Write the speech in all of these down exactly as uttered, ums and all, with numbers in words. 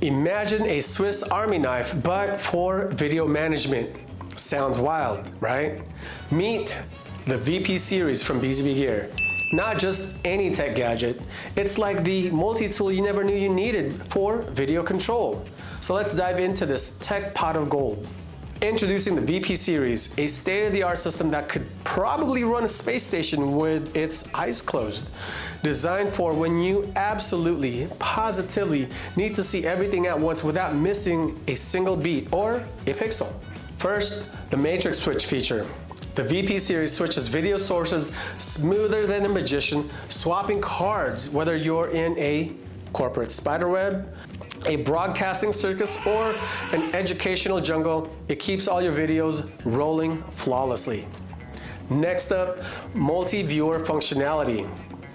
Imagine a Swiss Army knife, but for video management. Sounds wild, right? Meet the V P Series from B Z B Gear. Not just any tech gadget, it's like the multi-tool you never knew you needed for video control. So let's dive into this tech pot of gold. Introducing the V P Series, a state-of-the-art system that could probably run a space station with its eyes closed. Designed for when you absolutely, positively need to see everything at once without missing a single beat or a pixel. First, the matrix switch feature. The V P Series switches video sources smoother than a magician, swapping cards whether you're in a corporate spiderweb, a broadcasting circus, or an educational jungle. It keeps all your videos rolling flawlessly. Next up, multi-viewer functionality.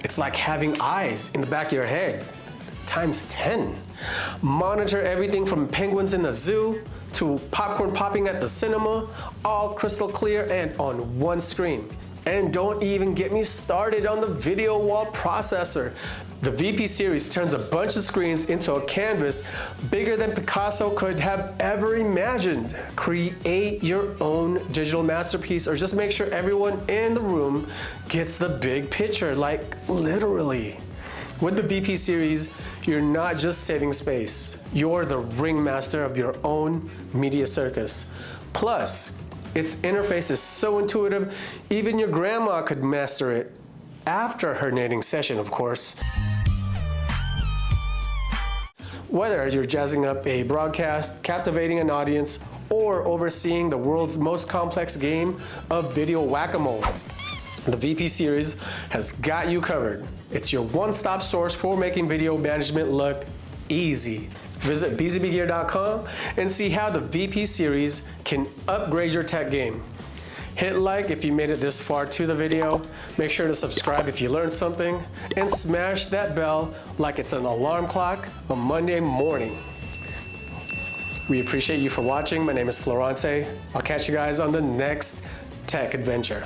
It's like having eyes in the back of your head, times ten. Monitor everything from penguins in the zoo to popcorn popping at the cinema, all crystal clear and on one screen. And don't even get me started on the video wall processor. The V P Series turns a bunch of screens into a canvas bigger than Picasso could have ever imagined. Create your own digital masterpiece, or just make sure everyone in the room gets the big picture, like literally. With the V P Series, you're not just saving space, you're the ringmaster of your own media circus. Plus, its interface is so intuitive, even your grandma could master it. After her knitting session, of course. Whether you're jazzing up a broadcast, captivating an audience, or overseeing the world's most complex game of video whack-a-mole, the V P Series has got you covered. It's your one-stop source for making video management look easy. Visit b z b gear dot com and see how the V P Series can upgrade your tech game. Hit like if you made it this far to the video. Make sure to subscribe if you learned something, and smash that bell like it's an alarm clock on Monday morning. We appreciate you for watching. My name is Florante. I'll catch you guys on the next tech adventure.